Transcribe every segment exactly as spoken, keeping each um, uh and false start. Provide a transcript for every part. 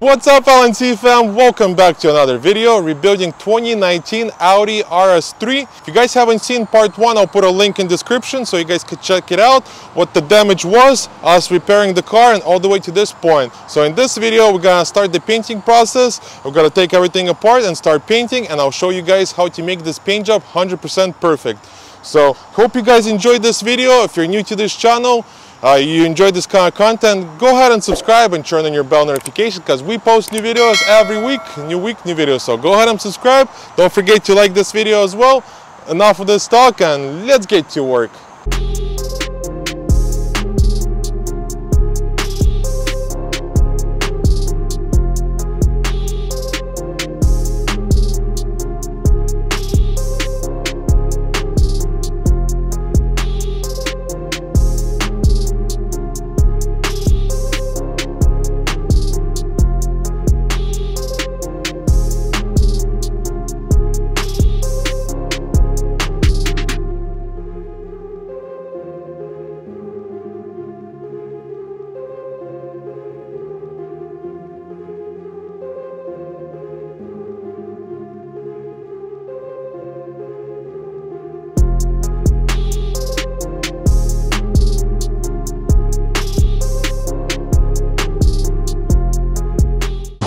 What's up, L N C fam? Welcome back to another video rebuilding twenty nineteen Audi R S three. If you guys haven't seen part one, I'll put a link in description so you guys can check it out, what the damage was, us repairing the car and all the way to this point. So in this video, we're gonna start the painting process. We're gonna take everything apart and start painting, and I'll show you guys how to make this paint job one hundred percent perfect. So hope you guys enjoyed this video. If you're new to this channel, Uh, you enjoyed this kind of content, go ahead and subscribe and turn on your bell notification, because we post new videos every week, new week, new videos. So go ahead and subscribe. Don't forget to like this video as well. Enough of this talk and let's get to work.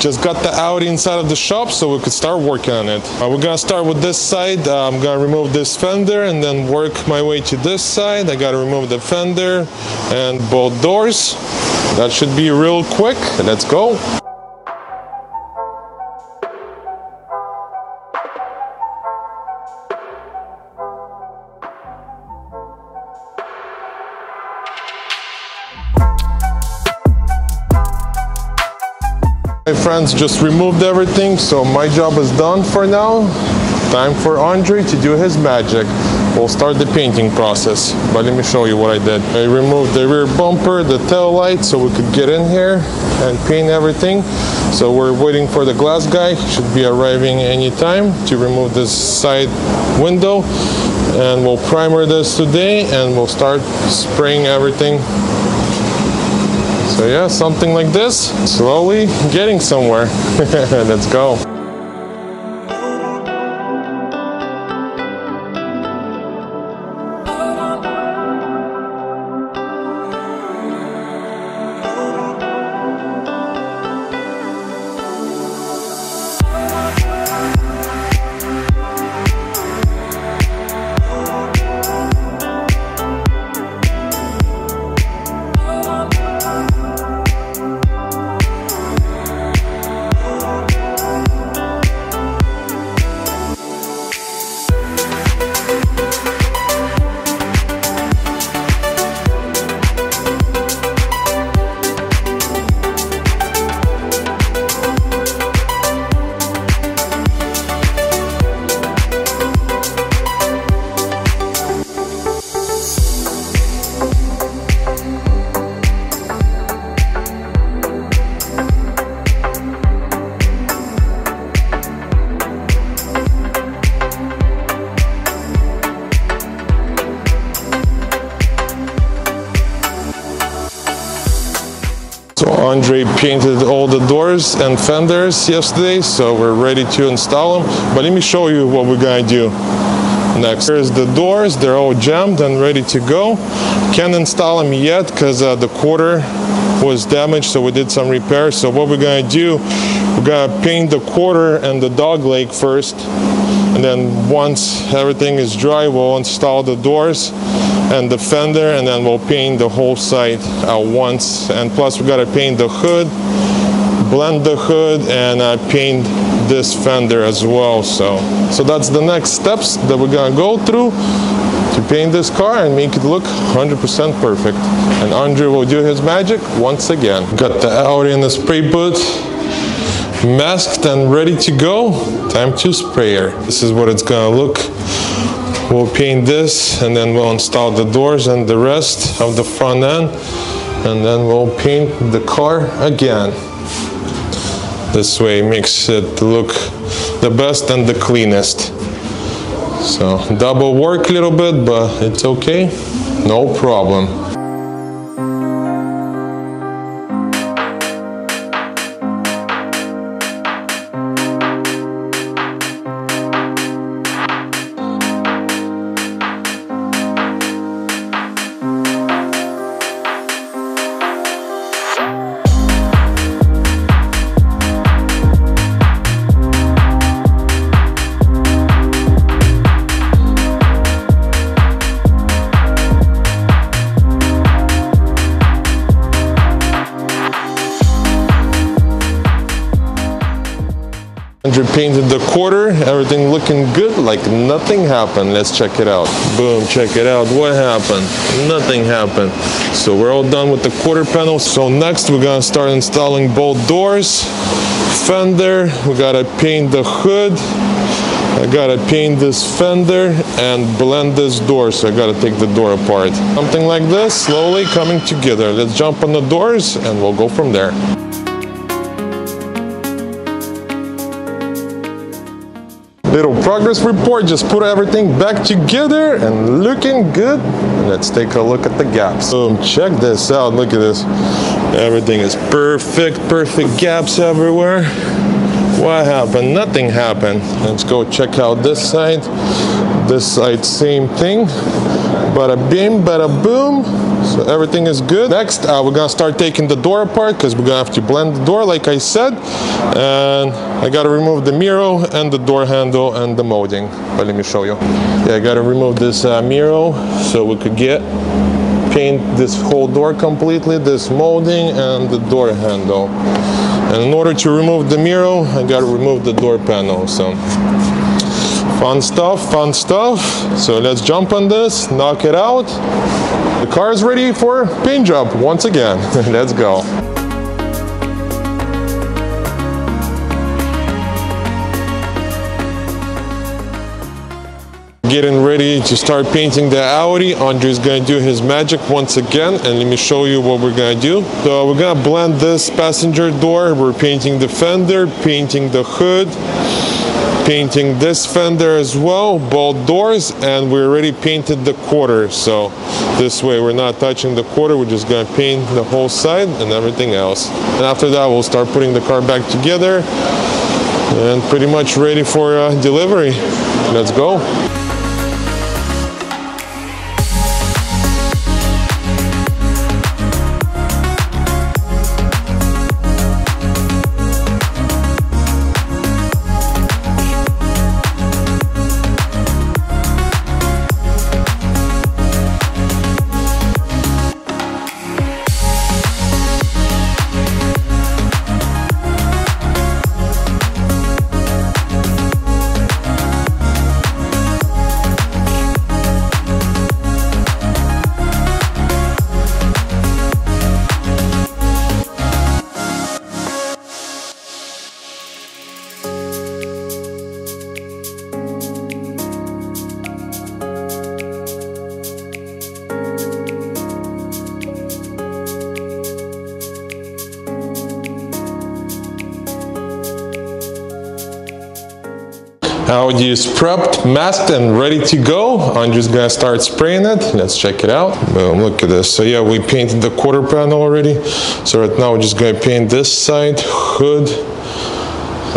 Just got the Audi inside of the shop so we could start working on it. Uh, we're gonna start with this side. Uh, I'm gonna remove this fender and then work my way to this side. I gotta remove the fender and both doors. That should be real quick. Let's go. My friends, just removed everything, so my job is done for now. Time for Andre to do his magic. We'll start the painting process, but let me show you what I did. I removed the rear bumper, the tail light, so we could get in here and paint everything. So we're waiting for the glass guy. He should be arriving anytime to remove this side window. And we'll primer this today and we'll start spraying everything. So yeah, something like this, slowly getting somewhere. Let's go. Andre painted all the doors and fenders yesterday, so we're ready to install them. But let me show you what we're gonna do next. Here's the doors, they're all jammed and ready to go. Can't install them yet because uh, the quarter was damaged, so we did some repairs. So what we're gonna do, we're gonna paint the quarter and the dog leg first, and then once everything is dry, we'll install the doors and the fender, and then we'll paint the whole side at once. And plus we gotta paint the hood, blend the hood, and uh, paint this fender as well. So so that's the next steps that we're gonna go through to paint this car and make it look one hundred percent perfect. And Andre will do his magic once again. Got the Audi in the spray booth, masked and ready to go. Time to spray her. This is what it's gonna look. We'll paint this and then we'll install the doors and the rest of the front end, and then we'll paint the car again. This way makes it look the best and the cleanest. So double work a little bit, but it's okay, no problem. Andre painted the quarter, everything looking good, like nothing happened. Let's check it out. Boom, check it out. What happened? Nothing happened. So we're all done with the quarter panel. So next we're gonna start installing both doors, fender. We gotta paint the hood. I gotta paint this fender and blend this door, so I gotta take the door apart. Something like this, slowly coming together. Let's jump on the doors and we'll go from there. Little progress report, just put everything back together and looking good. Let's take a look at the gaps. Boom, check this out, look at this. Everything is perfect, perfect gaps everywhere. What happened? Nothing happened. Let's go check out this side. This side, same thing. Bada bim, bada boom. So everything is good. Next, uh, we're gonna start taking the door apart because we're gonna have to blend the door, like I said. And I gotta remove the mirror and the door handle and the molding. But let me show you. Yeah, I gotta remove this uh, mirror so we could get paint this whole door completely, this molding and the door handle. And in order to remove the mirror, I gotta remove the door panel. So fun stuff, fun stuff. So let's jump on this, knock it out. The car is ready for paint job once again. Let's go. Getting ready to start painting the Audi. Andre's gonna do his magic once again, and let me show you what we're gonna do. So we're gonna blend this passenger door. We're painting the fender, painting the hood, painting this fender as well, both doors, and we already painted the quarter. So this way we're not touching the quarter, we're just gonna paint the whole side and everything else. And after that we'll start putting the car back together and pretty much ready for uh, delivery. Let's go. Audi is prepped, masked, and ready to go. Andre's gonna start spraying it. Let's check it out. Boom, look at this. So yeah, we painted the quarter panel already. So right now we're just gonna paint this side, hood,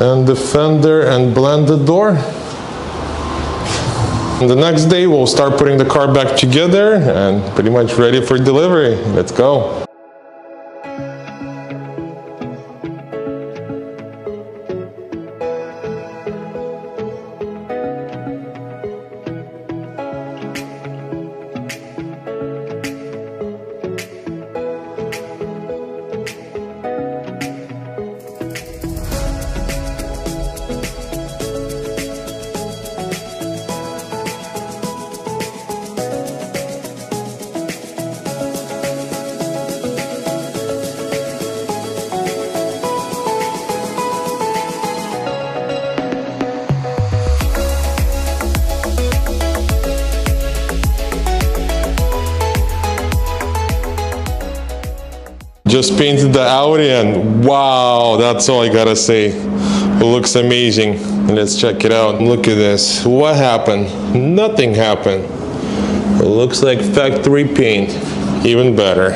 and the fender, and blend the door. And the next day we'll start putting the car back together and pretty much ready for delivery. Let's go. Just painted the Audi and wow, that's all I gotta say. It looks amazing. Let's check it out. Look at this. What happened? Nothing happened. It looks like factory paint. Even better.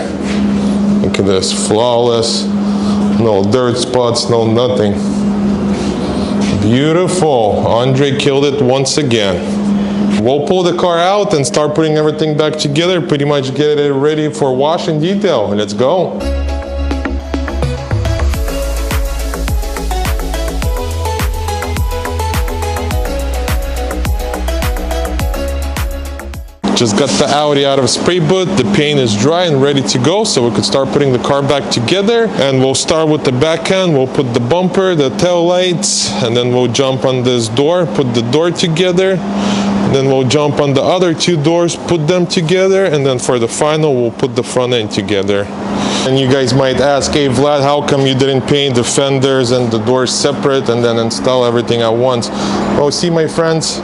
Look at this. Flawless. No dirt spots, no nothing. Beautiful. Andre killed it once again. We'll pull the car out and start putting everything back together, pretty much get it ready for wash and detail. Let's go. Just got the Audi out of spray boot, the paint is dry and ready to go, so we could start putting the car back together. And we'll start with the back end, we'll put the bumper, the tail lights, and then we'll jump on this door, put the door together. Then we'll jump on the other two doors, put them together, and then for the final, we'll put the front end together. And you guys might ask, hey Vlad, how come you didn't paint the fenders and the doors separate and then install everything at once? Well, see my friends,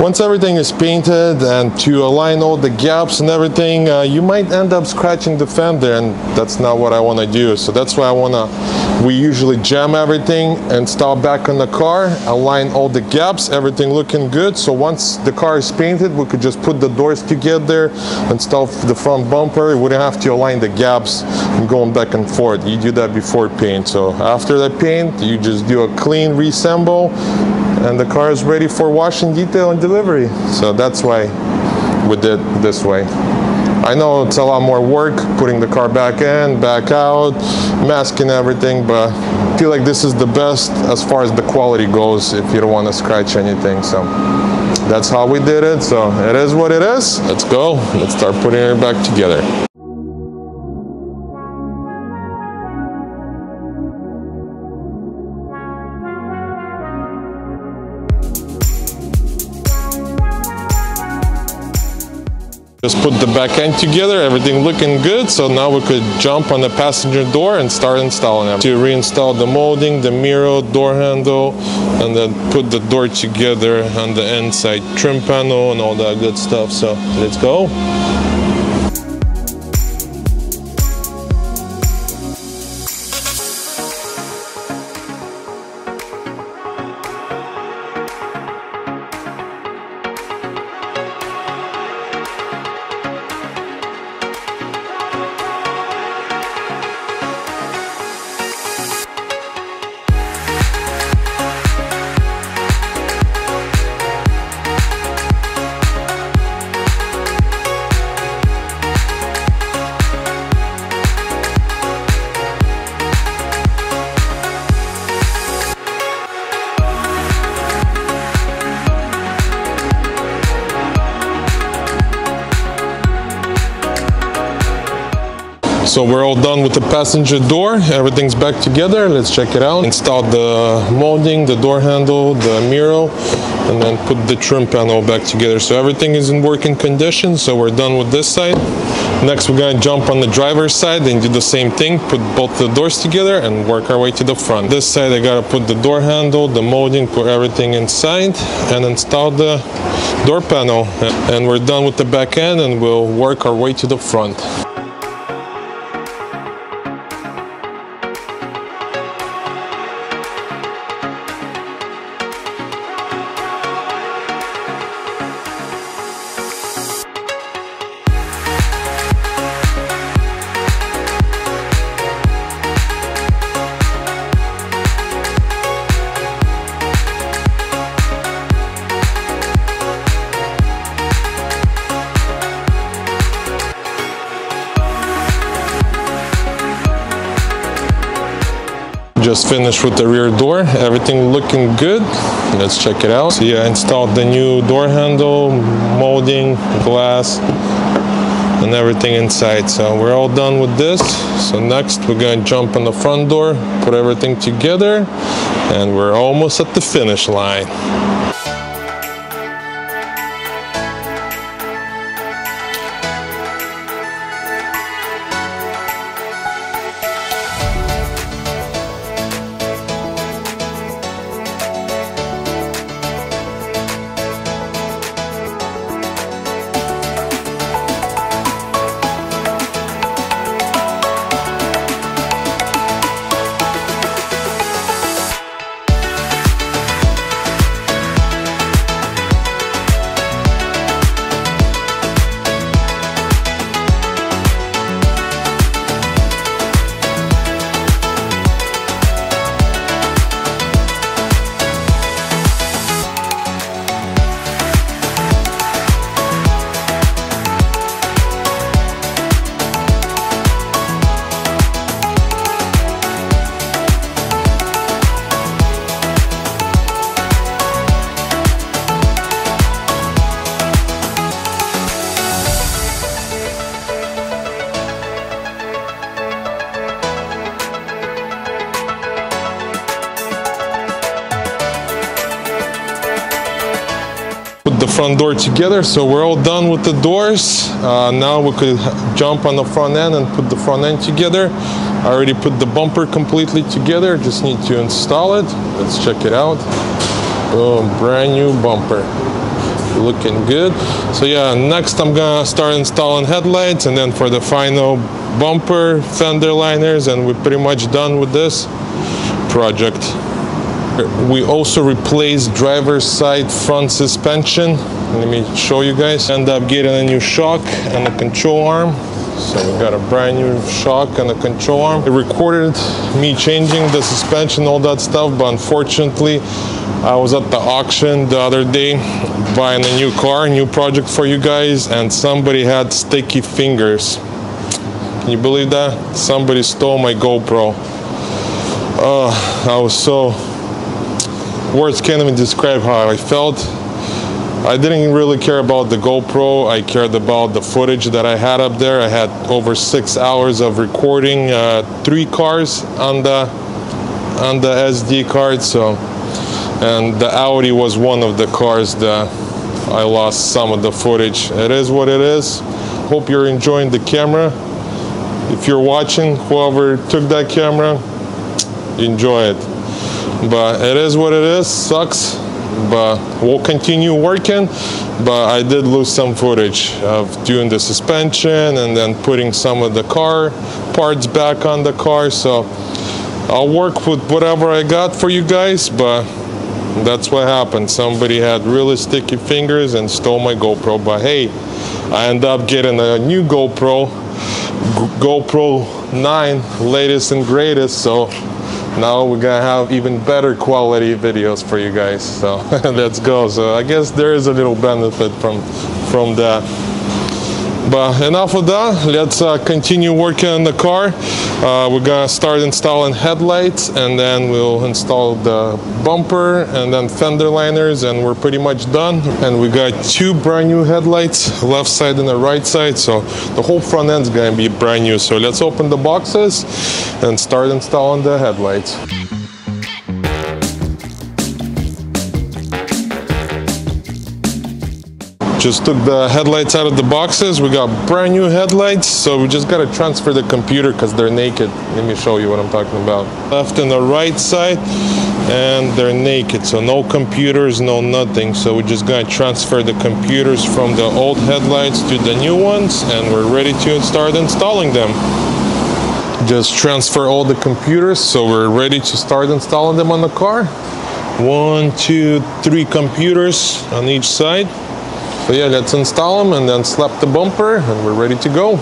once everything is painted and to align all the gaps and everything, uh, you might end up scratching the fender, and that's not what I want to do. So that's why I want to, we usually jam everything, install back on the car, align all the gaps, everything looking good. So once the car is painted, we could just put the doors together, install the front bumper. We wouldn't have to align the gaps and going back and forth. You do that before paint. So after the paint, you just do a clean reassemble, and the car is ready for washing, detail, and delivery. So that's why we did it this way. I know it's a lot more work, putting the car back in, back out, masking everything, but I feel like this is the best as far as the quality goes if you don't want to scratch anything. So that's how we did it. So it is what it is. Let's go. Let's start putting it back together. Just put the back end together, everything looking good. So now we could jump on the passenger door and start installing it. To reinstall the molding, the mirror, door handle, and then put the door together on the inside trim panel and all that good stuff. So let's go. So we're all done with the passenger door, everything's back together, let's check it out. Install the molding, the door handle, the mirror, and then put the trim panel back together. So everything is in working condition, so we're done with this side. Next we're gonna jump on the driver's side and do the same thing, put both the doors together and work our way to the front. This side I gotta put the door handle, the molding, put everything inside, and install the door panel. And we're done with the back end and we'll work our way to the front. Just finished with the rear door, everything looking good. Let's check it out. So yeah, I installed the new door handle, molding, glass, and everything inside. So we're all done with this. So next we're gonna jump on the front door, put everything together, and we're almost at the finish line. Put the front door together, so we're all done with the doors. Uh, now we could jump on the front end and put the front end together. I already put the bumper completely together, just need to install it. Let's check it out. Oh, brand new bumper. Looking good. So yeah, next I'm gonna start installing headlights, and then for the final bumper, fender liners, and we're pretty much done with this project. We also replaced driver's side front suspension. Let me show you guys. End up getting a new shock and a control arm. So we got a brand new shock and a control arm. It recorded me changing the suspension, all that stuff, but unfortunately I was at the auction the other day buying a new car, new project for you guys, and somebody had sticky fingers. Can you believe that? Somebody stole my GoPro. Oh, I was so... Words can't even describe how I felt. I didn't really care about the GoPro. I cared about the footage that I had up there. I had over six hours of recording uh, three cars on the on the S D card. So, and the Audi was one of the cars that I lost some of the footage. It is what it is. Hope you're enjoying the camera. If you're watching, whoever took that camera, enjoy it. But it is what it is, sucks, but we'll continue working. But I did lose some footage of doing the suspension and then putting some of the car parts back on the car. So I'll work with whatever I got for you guys, but that's what happened. Somebody had really sticky fingers and stole my GoPro. But hey, I ended up getting a new GoPro, GoPro nine, latest and greatest. So now we're gonna have even better quality videos for you guys. So let's go. So I guess there is a little benefit from from that. But enough of that. Let's uh, continue working on the car. Uh, we're gonna start installing headlights, and then we'll install the bumper and then fender liners, and we're pretty much done. And we got two brand new headlights, left side and the right side. So the whole front end's gonna be brand new. So let's open the boxes and start installing the headlights. Just took the headlights out of the boxes. We got brand new headlights, so we just got to transfer the computer because they're naked. Let me show you what I'm talking about. Left and the right side, and they're naked, so no computers, no nothing. So we're just going to transfer the computers from the old headlights to the new ones, and we're ready to start installing them. Just transfer all the computers, so we're ready to start installing them on the car. One, two, three computers on each side. So yeah, let's install them and then slap the bumper, and we're ready to go.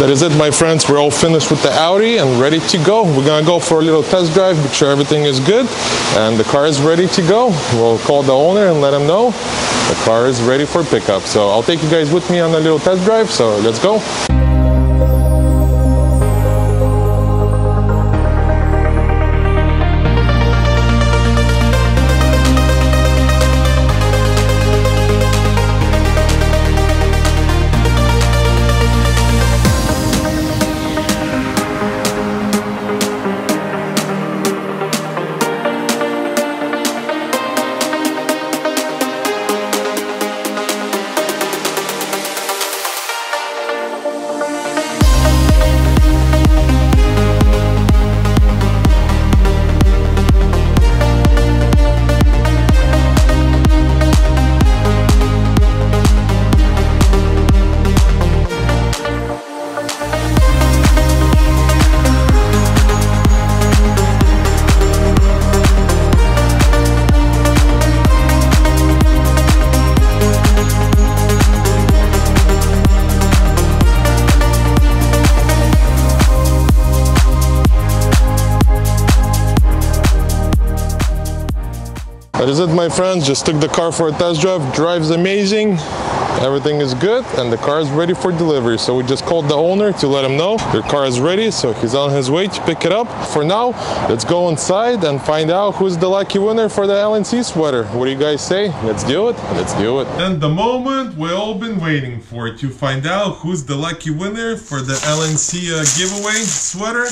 That is it, my friends. We're all finished with the Audi and ready to go. We're gonna go for a little test drive, make sure everything is good, and the car is ready to go. We'll call the owner and let him know the car is ready for pickup. So I'll take you guys with me on a little test drive, so let's go. That is it, my friends. Just took the car for a test drive. Drives amazing. Everything is good and the car is ready for delivery. So we just called the owner to let him know your car is ready. So he's on his way to pick it up. For now, let's go inside and find out who's the lucky winner for the L N C sweater. What do you guys say? Let's do it. Let's do it. And the moment we've all been waiting for, to find out who's the lucky winner for the L N C uh, giveaway sweater.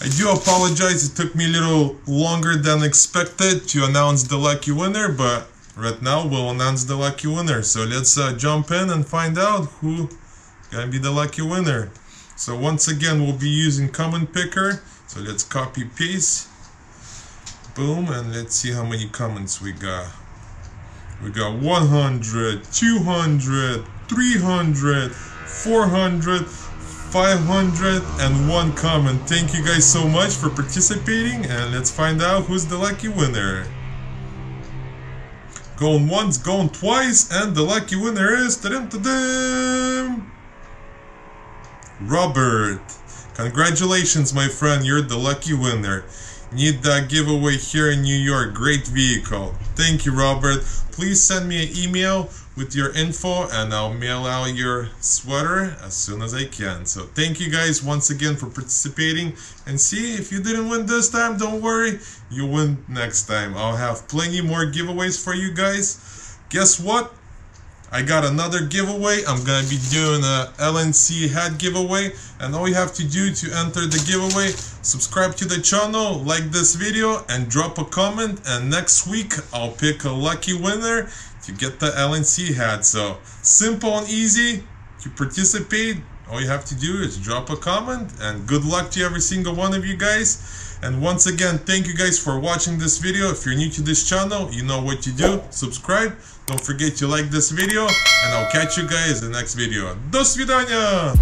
I do apologize. It took me a little longer than expected to announce the lucky winner, but right now we'll announce the lucky winner. So let's uh, jump in and find out who's gonna be the lucky winner. So once again, we'll be using comment picker. So let's copy paste, boom, and let's see how many comments we got. We got one hundred, two hundred, three hundred, four hundred, five hundred and one comment. Thank you guys so much for participating, and let's find out who's the lucky winner. Going once, going twice, and the lucky winner is ta-dum, ta-dum, Robert. Congratulations, my friend, you're the lucky winner. Need that giveaway here in New York. Great vehicle. Thank you, Robert. Please send me an email with your info and I'll mail out your sweater as soon as I can. So thank you guys once again for participating, and see, if you didn't win this time, don't worry, you win next time. I'll have plenty more giveaways for you guys. Guess what? I got another giveaway. I'm gonna be doing a L N C hat giveaway, and all you have to do to enter the giveaway, subscribe to the channel, like this video, and drop a comment, and next week I'll pick a lucky winner to get the L N C hat. So simple and easy to participate. All you have to do is drop a comment, and good luck to every single one of you guys. And once again, thank you guys for watching this video. If you're new to this channel, you know what to do. Subscribe. Don't forget to like this video, and I'll catch you guys in the next video. До свидания!